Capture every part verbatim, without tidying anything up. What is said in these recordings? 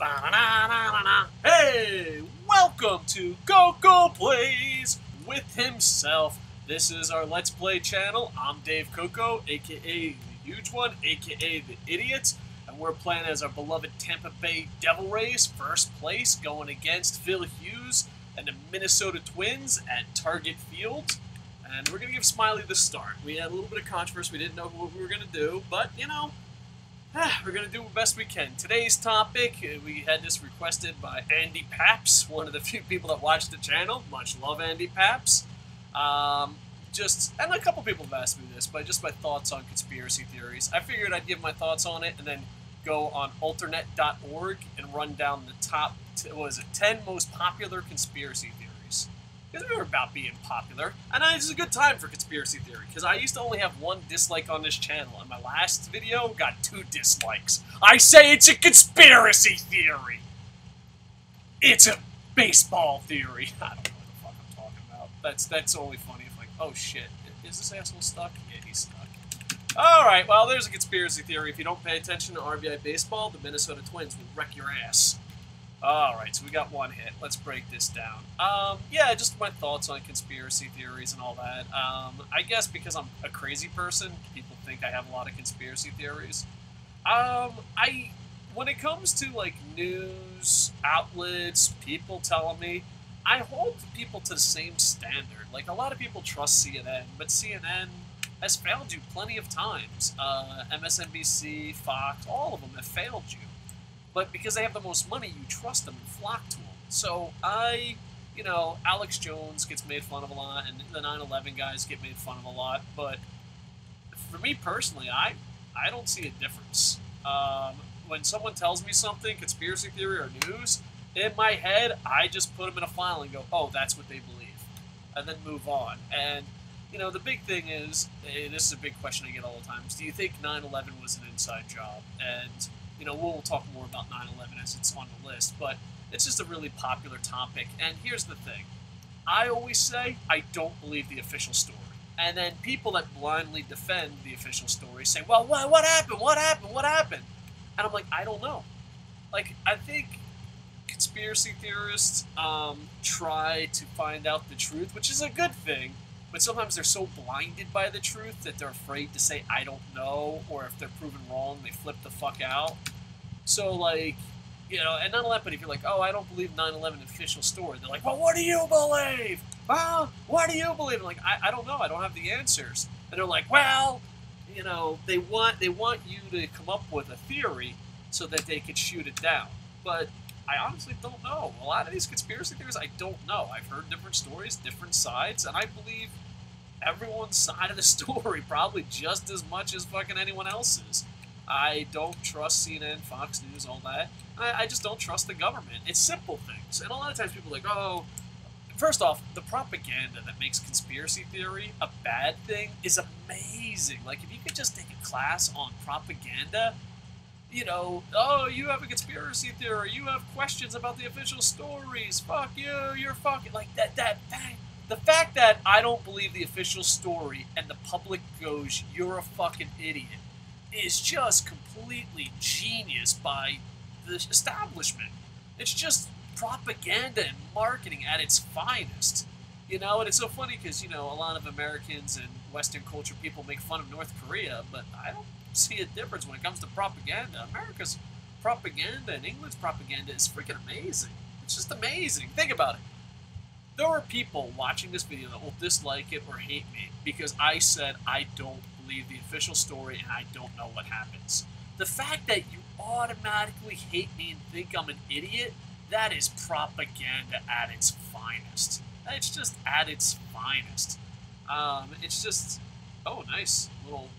Hey, welcome to Koco Plays with himself. This is our Let's Play channel. I'm Dave Koco, aka the Huge One, aka the Idiots, and we're playing as our beloved Tampa Bay Devil Rays, first place, going against Phil Hughes and the Minnesota Twins at Target Field. And we're gonna give Smiley the start. We had a little bit of controversy. We didn't know what we were gonna do, but you know. We're going to do the best we can. Today's topic, we had this requested by Andy Paps, one of the few people that watch the channel. Much love, Andy Paps. Um, just, and a couple people have asked me this, but just my thoughts on conspiracy theories. I figured I'd give my thoughts on it and then go on Alternet dot org and run down the top, what was it, ten most popular conspiracy theories. Because we were about being popular. And I, this is a good time for conspiracy theory, because I used to only have one dislike on this channel, and my last video got two dislikes. I say it's a conspiracy theory! It's a baseball theory. I don't know what the fuck I'm talking about. That's, that's only funny if, like, oh shit, is this asshole stuck? Yeah, he's stuck. Alright, well, there's a conspiracy theory. If you don't pay attention to R B I baseball, the Minnesota Twins will wreck your ass. Alright, so we got one hit. Let's break this down. Um, yeah, just my thoughts on conspiracy theories and all that. Um, I guess because I'm a crazy person, people think I have a lot of conspiracy theories. Um, I, when it comes to, like, news, outlets, people telling me, I hold people to the same standard. Like, a lot of people trust C N N, but C N N has failed you plenty of times. Uh, M S N B C, Fox, all of them have failed you. But because they have the most money, you trust them and flock to them. So I, you know, Alex Jones gets made fun of a lot, and the nine eleven guys get made fun of a lot. But for me personally, I, I don't see a difference. Um, when someone tells me something, conspiracy theory or news, in my head, I just put them in a file and go, oh, that's what they believe. And then move on. And, you know, the big thing is, and this is a big question I get all the time, is do you think nine eleven was an inside job? And... You know, we'll talk more about nine eleven as it's on the list, but it's just a really popular topic. And here's the thing. I always say I don't believe the official story. And then people that blindly defend the official story say, well, what, what happened? What happened? What happened? And I'm like, I don't know. Like, I think conspiracy theorists um, try to find out the truth, which is a good thing. But sometimes they're so blinded by the truth that they're afraid to say, I don't know, or if they're proven wrong, they flip the fuck out. So, like, you know, and not only that, but if you're like, oh, I don't believe nine eleven official story, they're like, well, what do you believe? Huh? What do you believe? I'm like, I, I don't know, I don't have the answers. And they're like, well, you know, they want, they want you to come up with a theory so that they can shoot it down. But I honestly don't know. A lot of these conspiracy theories, I don't know. I've heard different stories, different sides, and I believe everyone's side of the story probably just as much as fucking anyone else's. I don't trust C N N, Fox News, all that. I, I just don't trust the government. It's simple things. And a lot of times people are like, oh... First off, the propaganda that makes conspiracy theory a bad thing is amazing. Like, if you could just take a class on propaganda... You know, oh, you have a conspiracy theory, you have questions about the official stories, fuck you, you're fucking, like, that, that, that, the fact that I don't believe the official story and the public goes, you're a fucking idiot, is just completely genius by the establishment. It's just propaganda and marketing at its finest, you know, and it's so funny because, you know, a lot of Americans and Western culture people make fun of North Korea, but I don't see a difference when it comes to propaganda. America's propaganda and England's propaganda is freaking amazing. It's just amazing. Think about it. There are people watching this video that will dislike it or hate me because I said I don't believe the official story and I don't know what happens. The fact that you automatically hate me and think I'm an idiot, that is propaganda at its finest. It's just at its finest. Um, it's just, oh, nice little...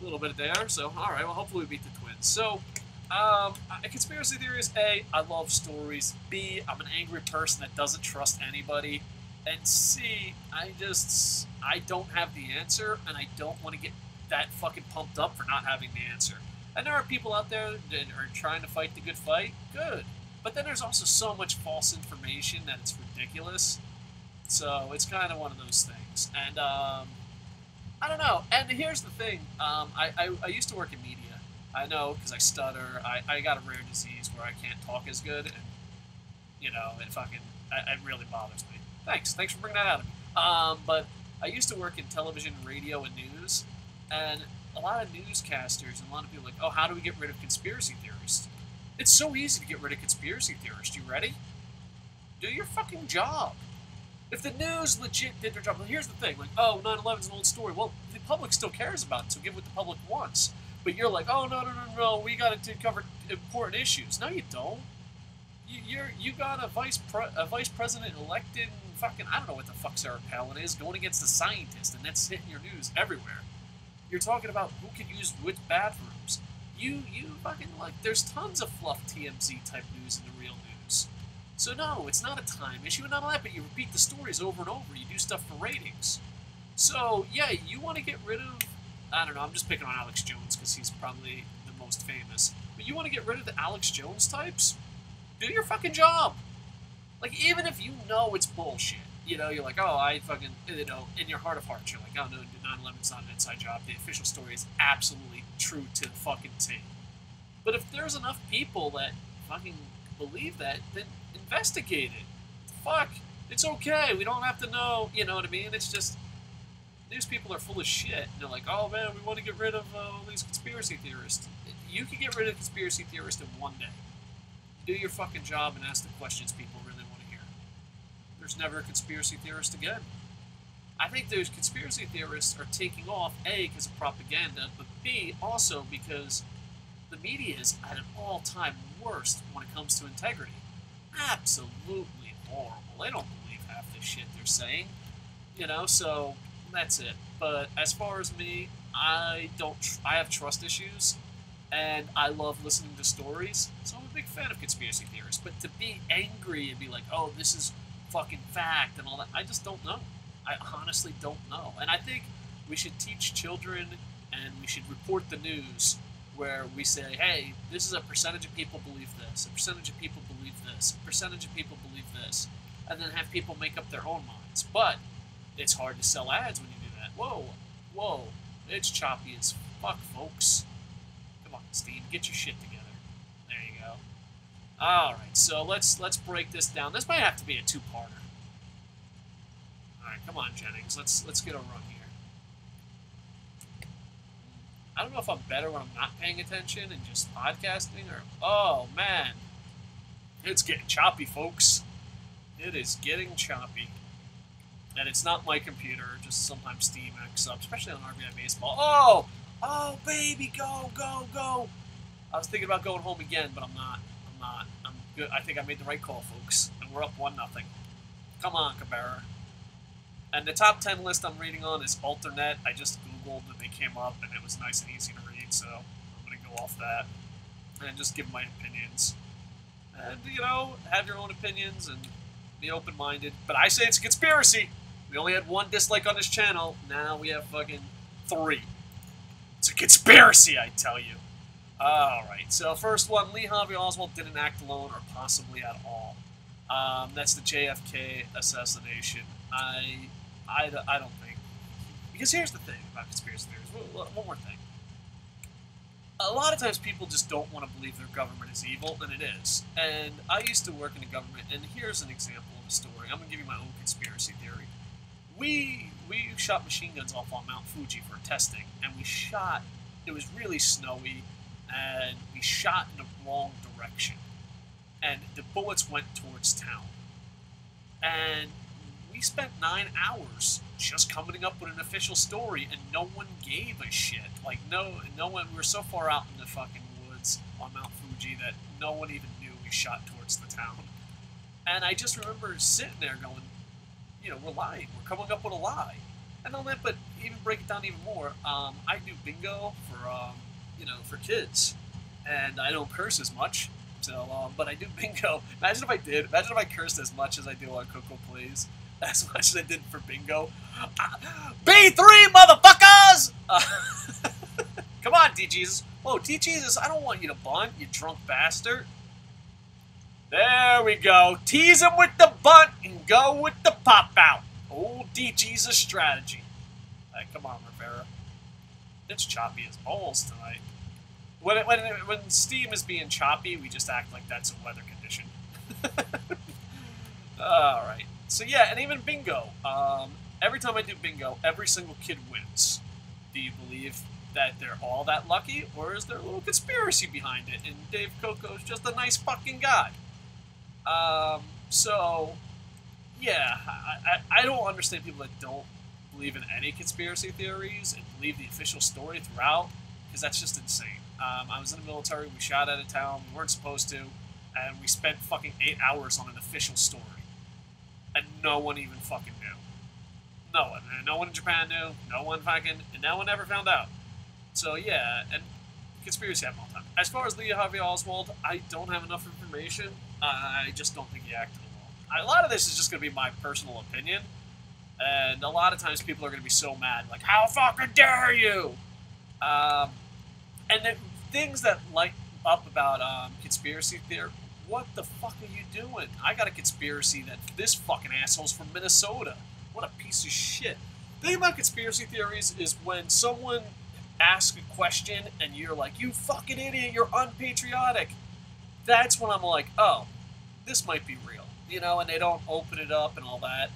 A little bit there, so all right. Well, hopefully we beat the Twins. So, um, conspiracy theories. A, I love stories. B, I'm an angry person that doesn't trust anybody. And C, I just I don't have the answer, and I don't want to get that fucking pumped up for not having the answer. And there are people out there that are trying to fight the good fight. Good, but then there's also so much false information that it's ridiculous. So it's kind of one of those things, and. Um, I don't know, and here's the thing, um, I, I, I used to work in media, I know, because I stutter. I, I got a rare disease where I can't talk as good, and, you know, it fucking, I, it really bothers me. Thanks. Thanks for bringing that out of me. Um, but I used to work in television, radio, and news, and a lot of newscasters and a lot of people are like, oh, how do we get rid of conspiracy theorists? It's so easy to get rid of conspiracy theorists. You ready? Do your fucking job. If the news legit did their job, well, here's the thing, like, oh, nine eleven is an old story. Well, the public still cares about it, so give what the public wants. But you're like, oh, no, no, no, no, we got to cover important issues. No, you don't. You, you're, you got a vice pre a vice president elected, fucking, I don't know what the fuck Sarah Palin is, going against a scientist, and that's hitting your news everywhere. You're talking about who can use which bathrooms. You, you fucking, like, there's tons of fluff T M Z-type news in the real news. So no, it's not a time issue and not all that, but you repeat the stories over and over. You do stuff for ratings. So, yeah, you want to get rid of, I don't know, I'm just picking on Alex Jones because he's probably the most famous. But you want to get rid of the Alex Jones types? Do your fucking job. Like, even if you know it's bullshit, you know, you're like, oh, I fucking, you know, in your heart of hearts, you're like, oh, no, nine eleven's not an inside job. The official story is absolutely true to the fucking T. But if there's enough people that fucking believe that, then investigate it. Fuck, it's okay. We don't have to know, you know what I mean? It's just, news people are full of shit. And they're like, oh, man, we want to get rid of uh, all these conspiracy theorists. You can get rid of conspiracy theorists in one day. Do your fucking job and ask the questions people really want to hear. There's never a conspiracy theorist again. I think those conspiracy theorists are taking off, A, because of propaganda, but B, also because the media is at an all-time worst when it comes to integrity. Absolutely horrible. They don't believe half the shit they're saying. You know, so that's it. But as far as me, I don't. Tr I have trust issues. And I love listening to stories, so I'm a big fan of conspiracy theorists. But to be angry and be like, oh, this is fucking fact and all that, I just don't know. I honestly don't know. And I think we should teach children and we should report the news where we say, hey, this is a percentage of people believe this, a percentage of people believe this, a percentage of people believe this, and then have people make up their own minds. But it's hard to sell ads when you do that. Whoa, whoa, it's choppy as fuck, folks. Steam, get your shit together. There you go. All right, so let's let's break this down. This might have to be a two-parter. All right, come on, Jennings. Let's let's get a run here. I don't know if I'm better when I'm not paying attention and just podcasting, or oh man, it's getting choppy, folks. It is getting choppy, and it's not my computer. Just sometimes Steam acts up, especially on R B I baseball. Oh. Oh, baby, go, go, go. I was thinking about going home again, but I'm not. I'm not. I'm good. I think I made the right call, folks. And we're up one nothing. Come on, Cabrera. And the top ten list I'm reading on is Alternet. I just Googled and they came up, and it was nice and easy to read, so I'm going to go off that. And just give my opinions. And, you know, have your own opinions and be open-minded. But I say it's a conspiracy. We only had one dislike on this channel. Now we have fucking three. It's a conspiracy, I tell you. All right, so first one, Lee Harvey Oswald didn't act alone or possibly at all. Um, that's the J F K assassination. I, I, I don't think. Because here's the thing about conspiracy theories. One more thing. A lot of times people just don't want to believe their government is evil, and it is. And I used to work in the government, and here's an example of a story. I'm going to give you my own conspiracy theory. We... We shot machine guns off on Mount Fuji for testing, and we shot, it was really snowy, and we shot in the wrong direction. And the bullets went towards town. And we spent nine hours just coming up with an official story, and no one gave a shit. Like, no, no one, we were so far out in the fucking woods on Mount Fuji that no one even knew we shot towards the town. And I just remember sitting there going, you know, we're lying. We're coming up with a lie. And all that, but even break it down even more, um, I do bingo for, um, you know, for kids. And I don't curse as much, so, um, but I do bingo. Imagine if I did. Imagine if I cursed as much as I do on Koco Plays. As much as I did for bingo. Uh, B three, motherfuckers! Uh, come on, D-Jesus. Whoa, D-Jesus, I don't want you to bunt, you drunk bastard. There we go. Tease him with the bunt and go with the pop-out. Old D-Jesus strategy. All right, come on, Rivera. It's choppy as balls tonight. When, it, when, it, when Steam is being choppy, we just act like that's a weather condition. All right. So, yeah, and even bingo. Um, every time I do bingo, every single kid wins. Do you believe that they're all that lucky, or is there a little conspiracy behind it? And Dave Koco's just a nice fucking god. Um, so, yeah, I, I, I don't understand people that don't believe in any conspiracy theories and believe the official story throughout, because that's just insane. Um, I was in the military, we shot out of town, we weren't supposed to, and we spent fucking eight hours on an official story. And no one even fucking knew. No one. No one in Japan knew, no one fucking, and no one ever found out. So yeah, and conspiracy happen all the time. As far as Lee Harvey Oswald, I don't have enough information. I just don't think he acted alone. A lot of this is just going to be my personal opinion, and a lot of times people are going to be so mad, like, how fucking dare you? Um, and then things that light up about um, conspiracy theory, what the fuck are you doing? I got a conspiracy that this fucking asshole's from Minnesota. What a piece of shit. The thing about conspiracy theories is when someone asks a question and you're like, you fucking idiot, you're unpatriotic. That's when I'm like, oh, this might be real. You know, and they don't open it up and all that.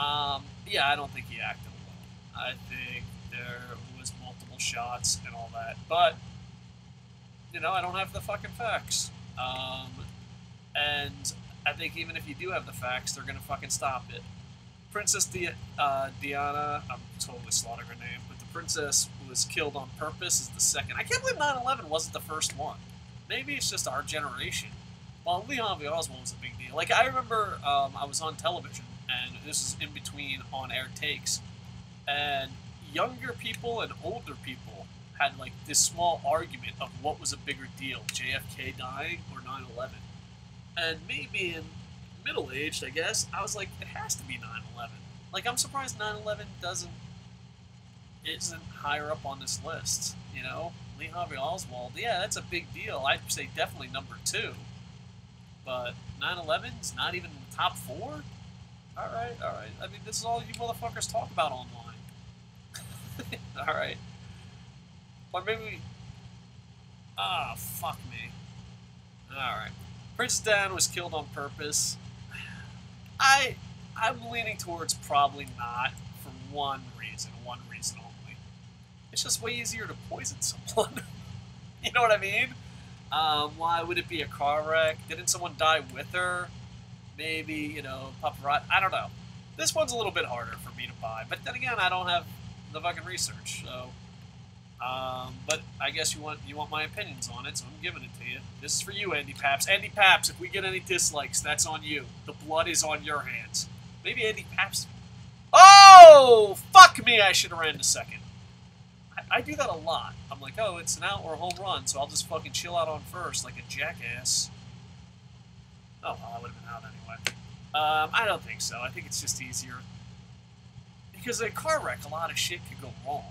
Um, yeah, I don't think he acted alone. I think there was multiple shots and all that. But, you know, I don't have the fucking facts. Um, and I think even if you do have the facts, they're going to fucking stop it. Princess Di- uh, Diana, I'm totally slaughtering her name, but the princess who was killed on purpose is the second. I can't believe nine eleven wasn't the first one. Maybe it's just our generation. Well, Lee Harvey Oswald was a big deal. Like, I remember um, I was on television, and this is in between on-air takes, and younger people and older people had, like, this small argument of what was a bigger deal, J F K dying or nine eleven. And me being middle-aged, I guess, I was like, it has to be nine eleven. Like, I'm surprised nine eleven doesn't, isn't higher up on this list, you know? Lee Harvey Oswald, yeah, that's a big deal. I'd say definitely number two. But nine eleven's not even in the top four? Alright, alright. I mean, this is all you motherfuckers talk about online. Alright. Or maybe we... Ah, oh, fuck me. Alright. Princess Diana was killed on purpose. I, I'm leaning towards probably not for one reason, one reason only. It's just way easier to poison someone. You know what I mean? Um, why would it be a car wreck? Didn't someone die with her? Maybe, you know, paparazzi. I don't know. This one's a little bit harder for me to buy. But then again, I don't have the fucking research, so... Um, but I guess you want you want my opinions on it, so I'm giving it to you. This is for you, Andy Paps. Andy Paps, if we get any dislikes, that's on you. The blood is on your hands. Maybe Andy Paps... Oh! Fuck me, I should have ran in a second. I, I do that a lot. I'm like, oh, it's an out or a home run, so I'll just fucking chill out on first like a jackass. Oh, well, I would have been out anyway. Um, I don't think so. I think it's just easier. Because in a car wreck, a lot of shit could go wrong.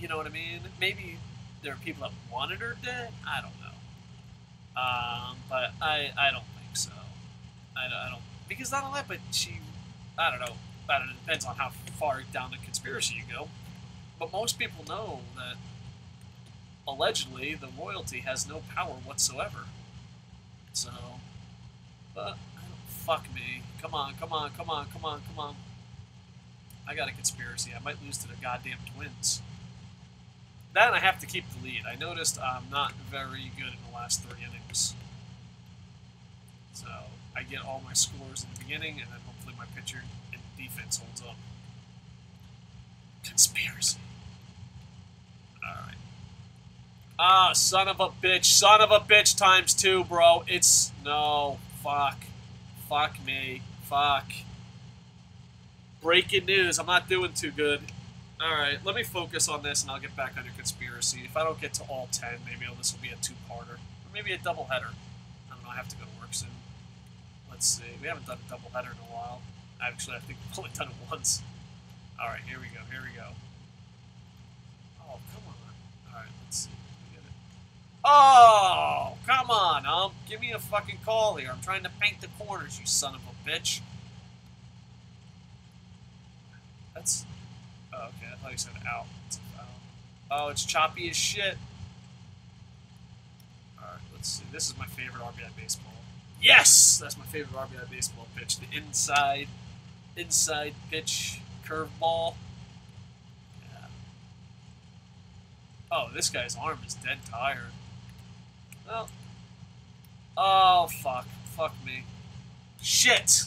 You know what I mean? Maybe there are people that wanted her dead. I don't know. Um, but I, I don't think so. I don't, I don't because not only that, but she, I don't know. I don't, it depends on how far down the conspiracy you go. But most people know that allegedly the royalty has no power whatsoever. So, but fuck me. Come on, come on, come on, come on, come on. I got a conspiracy. I might lose to the goddamn Twins. Then I have to keep the lead. I noticed I'm not very good in the last three innings. So I get all my scores in the beginning, and then hopefully my pitcher and defense holds up. Conspiracy. Alright. Ah, son of a bitch. Son of a bitch times two, bro. It's... No. Fuck. Fuck me. Fuck. Breaking news. I'm not doing too good. Alright, let me focus on this and I'll get back on your conspiracy. If I don't get to all ten, maybe this will be a two-parter. Or maybe a doubleheader. I don't know, I have to go to work soon. Let's see, we haven't done a doubleheader in a while. Actually, I think we've only done it once. Alright, here we go, here we go. Oh, come on. Alright, let's see. Let me get it. Oh, come on, um, give me a fucking call here. I'm trying to paint the corners, you son of a bitch. That's... Oh, okay, I thought you said out. It's out. Oh, it's choppy as shit. let's see. This is my favorite R B I baseball. Yes! That's my favorite R B I baseball pitch. The inside, inside pitch curveball. Yeah. Oh, this guy's arm is dead tired. Well. Oh, fuck. Fuck me. Shit!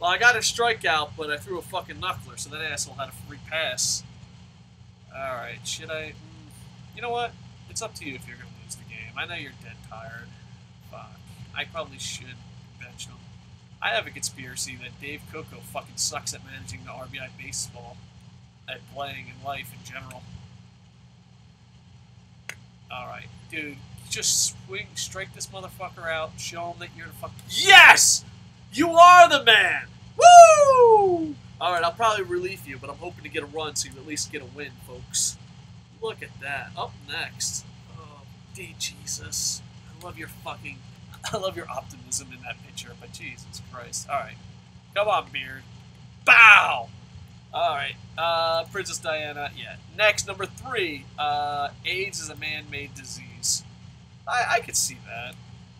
Well, I got a strikeout, but I threw a fucking knuckler, so that asshole had a free pass. Alright, should I... You know what? It's up to you if you're going to lose the game. I know you're dead tired. Fuck. I probably should bench him. I have a conspiracy that Dave Koco fucking sucks at managing the R B I baseball, at playing in life in general. Alright, dude, just swing, strike this motherfucker out, show him that you're the fucking... Yes! You are the man! Woo! Alright, I'll probably relief you, but I'm hoping to get a run so you at least get a win, folks. Look at that. Up next. Oh, D-Jesus. I love your fucking... I love your optimism in that picture, but Jesus Christ. Alright. Come on, Beard. Bow! Alright. Uh, Princess Diana. Yeah. Next, number three. Uh, AIDS is a man-made disease. I, I could see that.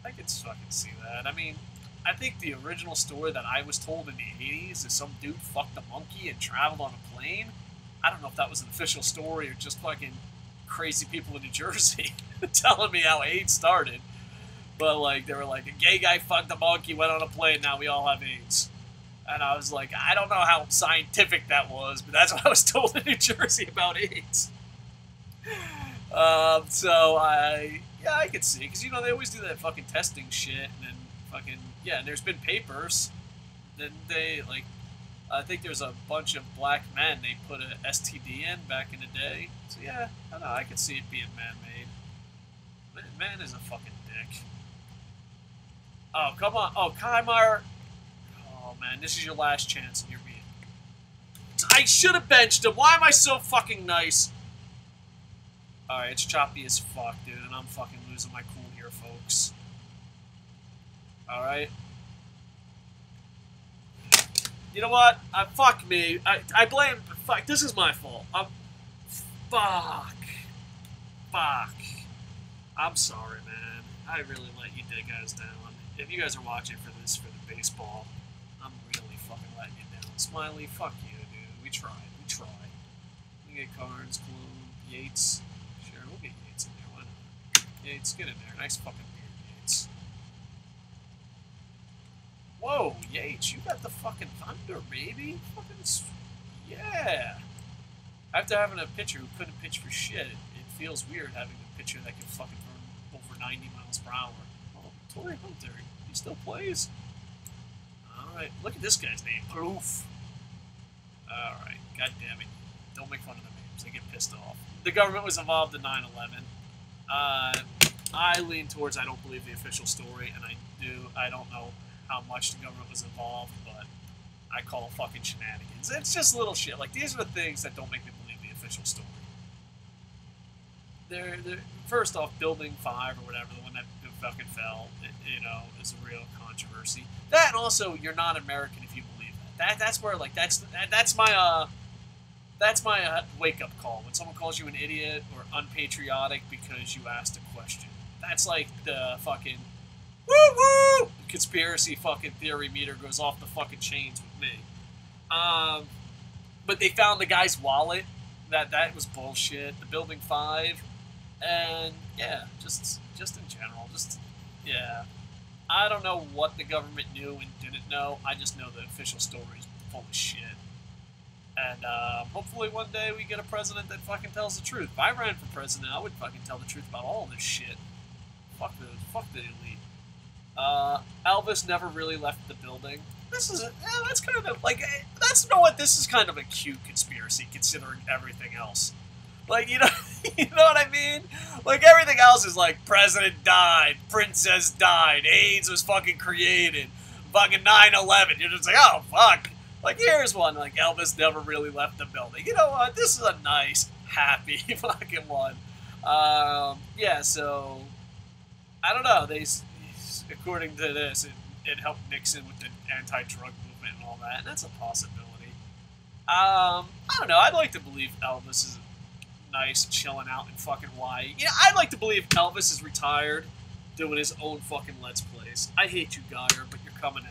I could fucking see that. I mean, I think the original story that I was told in the eighties is some dude fucked a monkey and traveled on a plane. I don't know if that was an official story or just fucking crazy people in New Jersey telling me how AIDS started. But, like, they were like, a gay guy fucked a monkey, went on a plane, now we all have AIDS. And I was like, I don't know how scientific that was, but that's what I was told in New Jersey about AIDS. Um, so, I... Yeah, I could see. Because, you know, they always do that fucking testing shit, and then fucking... Yeah, and there's been papers. Then they, like... I think there's a bunch of black men they put an S T D in back in the day. So, yeah, I don't know. I could see it being man-made. Man is a fucking dick. Oh, come on. Oh, Kiermaier. Oh, man, this is your last chance and you're being... I should have benched him. Why am I so fucking nice? Alright, it's choppy as fuck, dude, and I'm fucking losing my cool here, folks. Alright. You know what? I, fuck me. I, I blame... Fuck, this is my fault. I'm... Fuck. Fuck. I'm sorry, man. I really let you guys down. If you guys are watching for this, for the baseball, I'm really fucking letting you down. Smiley, fuck you, dude. We tried. We tried. We get Carnes, Bloom, Yates. Sure, we'll get Yates in there. Why not? Yates, get in there. Nice fucking beard, Yates. Whoa, Yates, you got the fucking thunder, baby. Fucking, yeah. After having a pitcher who couldn't pitch for shit, it, it feels weird having a pitcher that can fucking run over ninety miles per hour. Oh, Tory Hunter, he still plays. Alright, look at this guy's name. Proof. Alright, god damn it. Don't make fun of the names, I get pissed off. The government was involved in nine eleven. Uh, I lean towards I don't believe the official story, and I do, I don't know how much the government was involved, but I call fucking shenanigans. It's just little shit. Like, these are the things that don't make me believe the official story. They're, they're, first off, Building five or whatever, the one that fucking fell, it, you know, is a real controversy. That, and also, you're not American if you believe that. That that's where, like, that's that, that's my, uh, that's my uh, wake-up call. When someone calls you an idiot or unpatriotic because you asked a question. That's like the fucking woo-woo conspiracy fucking theory meter goes off the fucking chains with me. Um, but they found the guy's wallet. That, that was bullshit. The Building five... And, yeah, just just in general, just, yeah. I don't know what the government knew and didn't know. I just know the official story is full of shit. And uh, hopefully one day we get a president that fucking tells the truth. If I ran for president, I would fucking tell the truth about all this shit. Fuck the, fuck the elite. Uh, Elvis never really left the building. This is, a, yeah, that's kind of, a, like, that's, you know what, this is kind of a cute conspiracy considering everything else. Like, you know, you know what I mean? Like, everything else is like, president died, princess died, AIDS was fucking created, fucking nine eleven. You're just like, oh, fuck. Like, here's one. Like, Elvis never really left the building. You know what? This is a nice, happy fucking one. Um, yeah, so, I don't know. They, according to this, it, it helped Nixon with the anti-drug movement and all that. And that's a possibility. Um, I don't know. I'd like to believe Elvis is... nice, chilling out in fucking Hawaii. You know, I'd like to believe Elvis is retired, doing his own fucking Let's Plays. I hate you, Geyer, but you're coming in.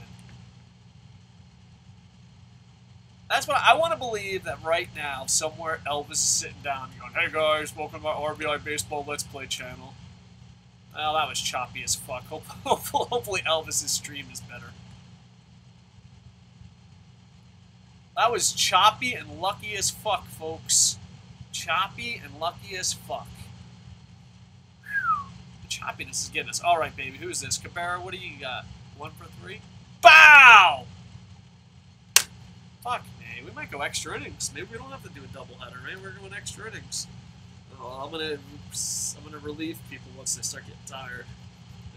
That's what I, I want to believe that right now, somewhere Elvis is sitting down and going, "Hey guys, welcome to my R B I Baseball Let's Play channel." Well, that was choppy as fuck. Hopefully, hopefully Elvis's stream is better. That was choppy and lucky as fuck, folks. Choppy and lucky as fuck. Whew. The choppiness is getting us. All right, baby. Who's this? Cabrera, what do you got? One for three? Bow! Fuck, man. We might go extra innings. Maybe we don't have to do a doubleheader, right? We're going extra innings. Oh, I'm gonna, I'm gonna relieve people once they start getting tired.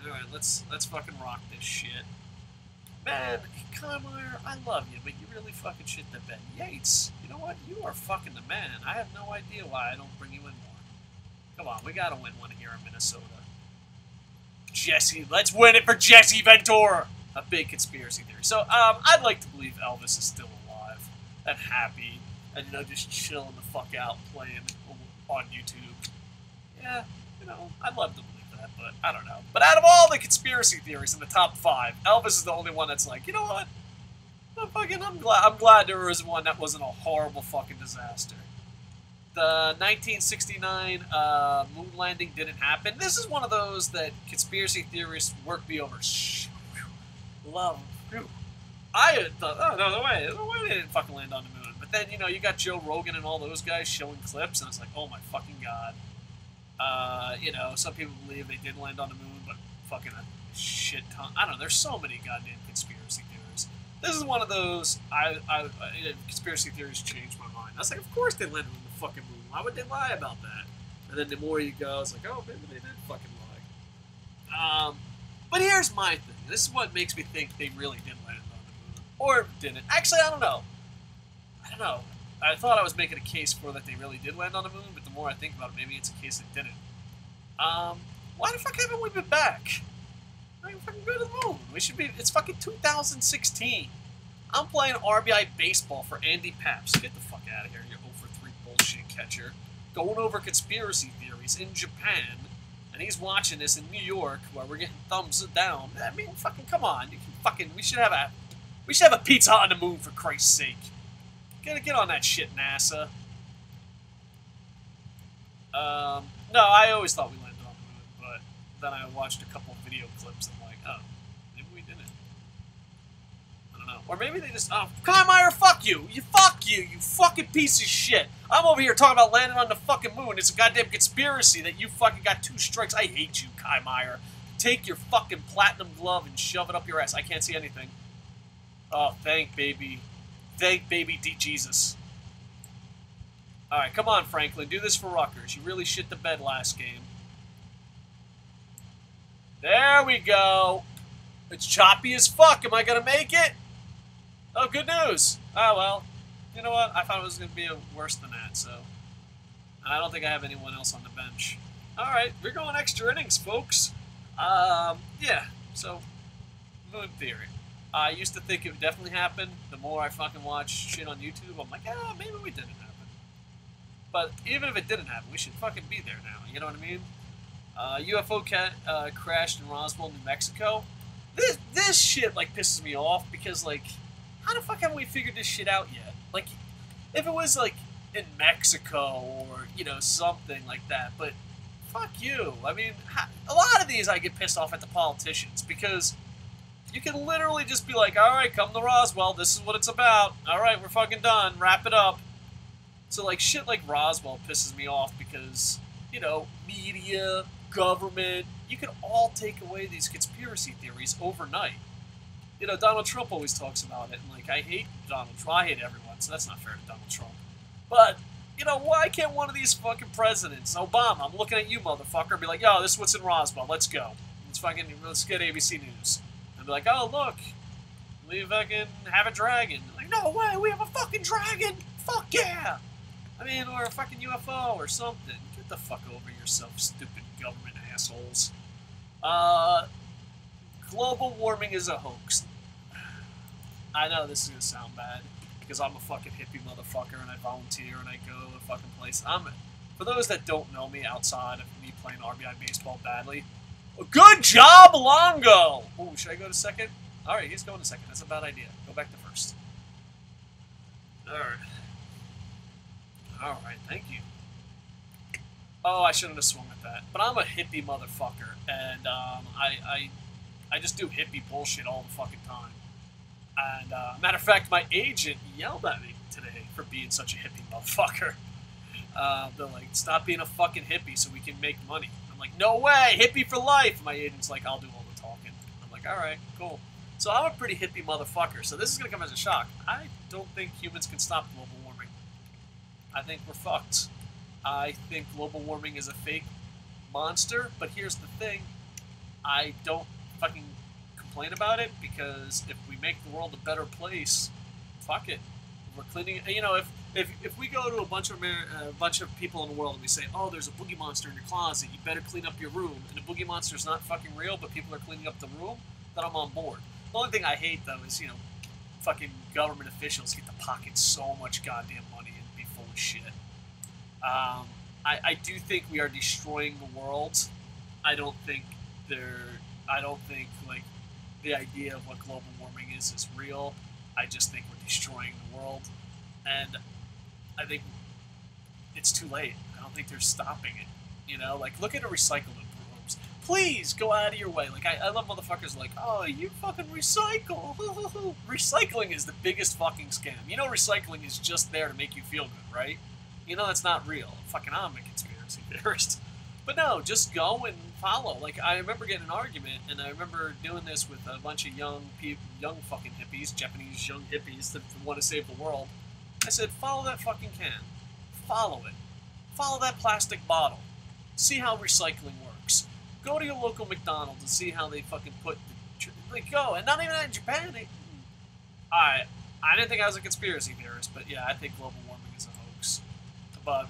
All right, let's let's fucking rock this shit, man. Kiermaier, I love you, but you really fucking shit the bed. Yates, you know what? You are fucking the man. I have no idea why I don't bring you in more. Come on, we gotta win one here in Minnesota. Jesse, let's win it for Jesse Ventura. A big conspiracy theory. So, um, I'd like to believe Elvis is still alive and happy, and you know, just chilling the fuck out, playing on YouTube. Yeah, you know, I'd love to believe that, but I don't know. But out of all the conspiracy theories in the top five, Elvis is the only one that's like, you know what? I'm fucking, I'm glad, I'm glad there was one that wasn't a horrible fucking disaster. The nineteen sixty-nine uh, moon landing didn't happen. This is one of those that conspiracy theorists work me over. Shh, whew, love, whew. I thought, oh, no, no way, no way they didn't fucking land on the moon. Then, you know, you got Joe Rogan and all those guys showing clips, and I was like, oh my fucking god. Uh, you know, some people believe they did land on the moon, but fucking a shit ton. I don't know, there's so many goddamn conspiracy theories. This is one of those, I, I, I conspiracy theories changed my mind. I was like, of course they landed on the fucking moon. Why would they lie about that? And then the more you go, it's like, oh, maybe they did fucking lie. Um, but here's my thing. This is what makes me think they really did land on the moon. Or didn't. Actually, I don't know. I don't know. I thought I was making a case for that they really did land on the moon, but the more I think about it, maybe it's a case that didn't. Um, why the fuck haven't we been back? I mean, fucking go to the moon. We should be. It's fucking two thousand sixteen. I'm playing R B I baseball for Andy Paps. Get the fuck out of here, you oh for three bullshit catcher. Going over conspiracy theories in Japan, and he's watching this in New York, where we're getting thumbs down. I mean, fucking come on. You can fucking. We should have a. We should have a Pizza Hut on the moon for Christ's sake. Gotta get on that shit, NASA. Um, no, I always thought we landed on the moon, but then I watched a couple video clips and I'm like, oh, maybe we didn't. I don't know. Or maybe they just, oh, Kiermaier, fuck you! You fuck you, you fucking piece of shit! I'm over here talking about landing on the fucking moon. It's a goddamn conspiracy that you fucking got two strikes. I hate you, Kiermaier. Take your fucking platinum glove and shove it up your ass. I can't see anything. Oh, thank baby. Thank baby D-Jesus. Alright, come on, Franklin. Do this for Rutgers. You really shit the bed last game. There we go. It's choppy as fuck. Am I going to make it? Oh, good news. Oh, well. You know what? I thought it was going to be worse than that, so. I don't think I have anyone else on the bench. Alright, we're going extra innings, folks. Um, yeah, so, moon theory. I used to think it would definitely happen. The more I fucking watch shit on YouTube, I'm like, ah, maybe we didn't happen. But even if it didn't happen, we should fucking be there now. You know what I mean? Uh, U F O cat, uh, crashed in Roswell, New Mexico. This this shit like pisses me off because like, how the fuck haven't we figured this shit out yet? Like, if it was like in Mexico or you know something like that, but fuck you. I mean, a lot of these I get pissed off at the politicians because. You can literally just be like, all right, come to Roswell. This is what it's about. All right, we're fucking done. Wrap it up. So, like, shit like Roswell pisses me off because, you know, media, government, you can all take away these conspiracy theories overnight. You know, Donald Trump always talks about it. And, like, I hate Donald Trump. I hate everyone, so that's not fair to Donald Trump. But, you know, why can't one of these fucking presidents, Obama, I'm looking at you, motherfucker, be like, yo, this is what's in Roswell. Let's go. Let's fucking, let's get A B C News. And be like, oh, look, we fucking have a dragon. Like, no way, we have a fucking dragon! Fuck yeah! I mean, or a fucking U F O or something. Get the fuck over yourself, stupid government assholes. Uh, global warming is a hoax. I know this is gonna sound bad, because I'm a fucking hippie motherfucker, and I volunteer, and I go to a fucking place. I'm, for those that don't know me outside of me playing R B I baseball badly, Good job, Longo! Ooh, should I go to second? Alright, he's going to second. That's a bad idea. Go back to first. Alright. Alright, thank you. Oh, I shouldn't have swung at that. But I'm a hippie motherfucker, and um, I, I I just do hippie bullshit all the fucking time. And, uh, matter of fact, my agent yelled at me today for being such a hippie motherfucker. Uh, they're like, stop being a fucking hippie so we can make money. I'm like, no way, hippie for life! My agent's like, I'll do all the talking. I'm like, alright, cool. So I'm a pretty hippie motherfucker, so this is gonna come as a shock. I don't think humans can stop global warming. I think we're fucked. I think global warming is a fake monster, but here's the thing. I don't fucking complain about it, because if we make the world a better place, fuck it. We're cleaning, you know, if if, if we go to a bunch of a bunch of people in the world and we say, oh, there's a boogie monster in your closet, you better clean up your room, and the boogie monster's not fucking real, but people are cleaning up the room, then I'm on board. The only thing I hate, though, is, you know, fucking government officials get to pocket so much goddamn money and be full of shit. Um, I, I do think we are destroying the world. I don't think there, I don't think, like, the idea of what global warming is is real. I just think we're destroying the world. And I think it's too late. I don't think they're stopping it. You know, like, look at the recycling programs. Please go out of your way. Like, I, I love motherfuckers like, oh, you fucking recycle. Recycling is the biggest fucking scam. You know, recycling is just there to make you feel good, right? You know, that's not real. Fucking I'm a conspiracy theorist. But no, just go and follow. Like, I remember getting an argument, and I remember doing this with a bunch of young people, young fucking hippies, Japanese young hippies that want to save the world. I said, follow that fucking can. Follow it. Follow that plastic bottle. See how recycling works. Go to your local McDonald's and see how they fucking put the... Like, go. And not even in Japan. They, I, I didn't think I was a conspiracy theorist, but yeah, I think global warming is a hoax. But,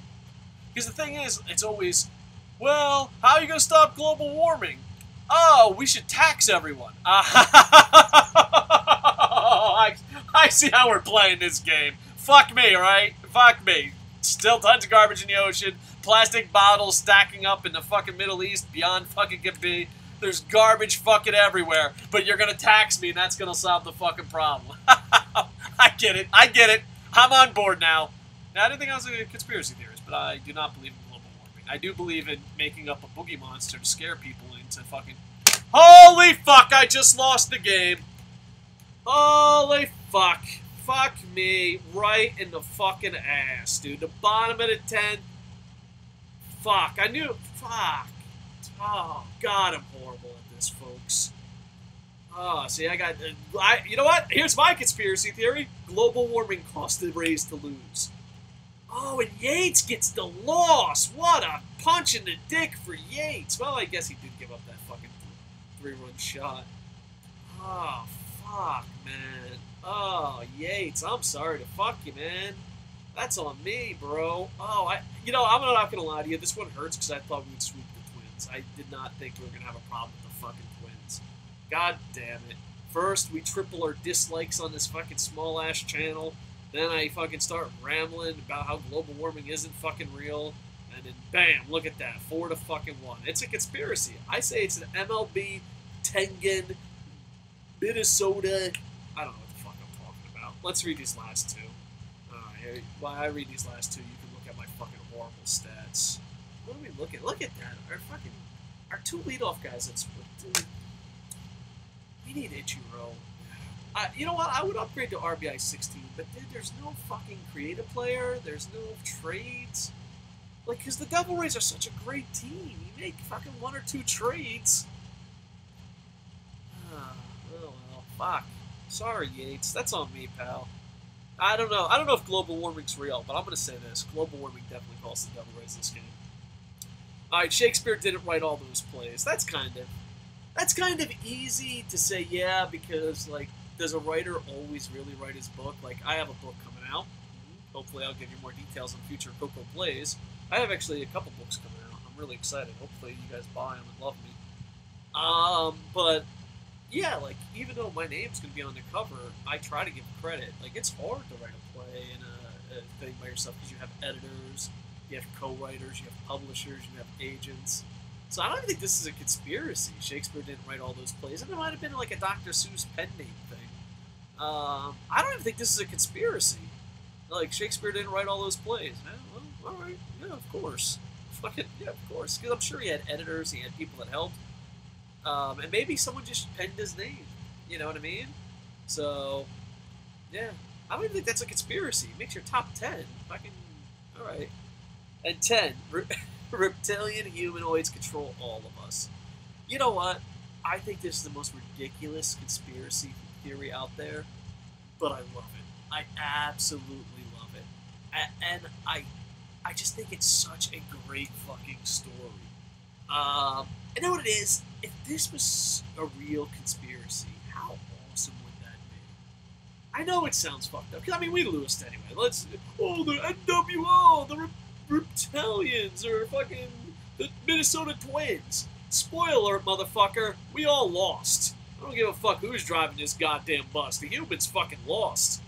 because the thing is, it's always... Well, how are you going to stop global warming? Oh, we should tax everyone. Uh, I, I see how we're playing this game. Fuck me, alright? Fuck me. Still tons of garbage in the ocean. Plastic bottles stacking up in the fucking Middle East beyond fucking could be. There's garbage fucking everywhere. But you're going to tax me, and that's going to solve the fucking problem. I get it. I get it. I'm on board now. Now, I didn't think I was a conspiracy theorist, but I do not believe in I do believe in making up a boogie monster to scare people into fucking... Holy fuck, I just lost the game. Holy fuck. Fuck me right in the fucking ass, dude. The bottom of the ten. Fuck, I knew... Fuck. Oh, God, I'm horrible at this, folks. Oh, see, I got... I, you know what? Here's my conspiracy theory. Global warming cost the Rays to lose. Oh, and Yates gets the loss. What a punch in the dick for Yates. Well, I guess he did give up that fucking three-run shot. Oh, fuck, man. Oh, Yates, I'm sorry to fuck you, man. That's on me, bro. Oh, I, you know, I'm not going to lie to you. This one hurts because I thought we would sweep the Twins. I did not think we were going to have a problem with the fucking Twins. God damn it. First, we triple our dislikes on this fucking small-ass channel. Then I fucking start rambling about how global warming isn't fucking real. And then, bam, look at that. Four to fucking one. It's a conspiracy. I say it's an M L B, Tengen, Minnesota. I don't know what the fuck I'm talking about. Let's read these last two. Uh, here, while I read these last two, you can look at my fucking horrible stats. What are we looking? Look at that. Our fucking... Our two leadoff guys that split, dude. We need Ichiro. Uh, you know what? I would upgrade to R B I sixteen, but dude, there's no fucking creative player. There's no trades. Like, because the Devil Rays are such a great team. You make fucking one or two trades. Ah, oh, well, fuck. Sorry, Yates. That's on me, pal. I don't know. I don't know if global warming's real, but I'm going to say this. Global warming definitely cost the Devil Rays this game. All right, Shakespeare didn't write all those plays. That's kind of... That's kind of easy to say, yeah, because, like, does a writer always really write his book? Like, I have a book coming out. Hopefully I'll give you more details on future Koco Plays. I have actually a couple books coming out. I'm really excited. Hopefully you guys buy them and love me. Um, but, yeah, like, even though my name's going to be on the cover, I try to give credit. Like, it's hard to write a play and a, a thing by yourself because you have editors, you have co-writers, you have publishers, you have agents. So I don't even think this is a conspiracy. Shakespeare didn't write all those plays, and it might have been like a Doctor Seuss pen name thing. Um, I don't even think this is a conspiracy. Like, Shakespeare didn't write all those plays. Yeah, well, all right, yeah, of course. Fucking, yeah, of course. Because I'm sure he had editors, he had people that helped. Um, and maybe someone just penned his name. You know what I mean? So, yeah. I don't even think that's a conspiracy. It makes your top ten. Fucking, all right. And ten, reptilian humanoids control all of us. You know what? I think this is the most ridiculous conspiracy theory out there, but I love it. I absolutely love it. And I I just think it's such a great fucking story. Um, and know what it is? If this was a real conspiracy, how awesome would that be? I know it sounds fucked up, because, I mean, we loosed anyway. Let's, oh, the N W O, the Reptilians, or fucking the Minnesota Twins. Spoiler, motherfucker, we all lost. I don't give a fuck who's driving this goddamn bus. The humans fucking lost.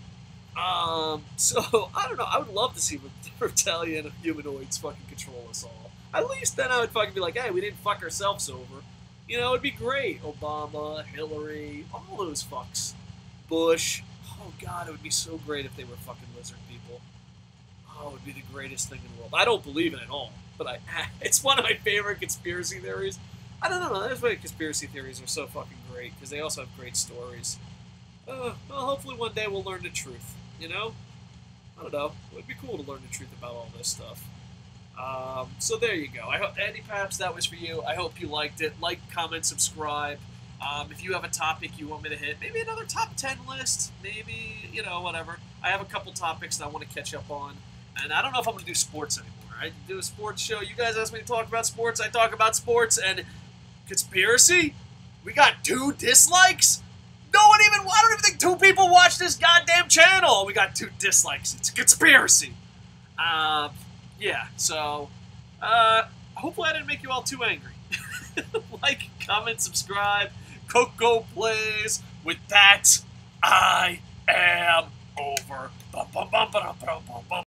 Um, so, I don't know. I would love to see Reptilian humanoids fucking control us all. At least then I would fucking be like, hey, we didn't fuck ourselves over. You know, it'd be great. Obama, Hillary, all those fucks. Bush. Oh, God, it would be so great if they were fucking lizard people. Oh, it would be the greatest thing in the world. I don't believe in it at all, but I, it's one of my favorite conspiracy theories. I don't know. That's why conspiracy theories are so fucking great, because they also have great stories. Uh, well, hopefully one day we'll learn the truth. You know? I don't know. It would be cool to learn the truth about all this stuff. Um, so there you go. I hope, Andy Paps, that was for you. I hope you liked it. Like, comment, subscribe. Um, if you have a topic you want me to hit, maybe another top ten list. Maybe, you know, whatever. I have a couple topics that I want to catch up on. And I don't know if I'm going to do sports anymore. I do a sports show. You guys ask me to talk about sports. I talk about sports. And conspiracy? We got two dislikes? No one even, I don't even think two people watch this goddamn channel. We got two dislikes. It's a conspiracy. Uh, yeah, so, uh, hopefully I didn't make you all too angry. Like, comment, subscribe. Koco Plays. With that, I am over. Bum, bum, bum, ba-dum, ba-dum, bum, bum.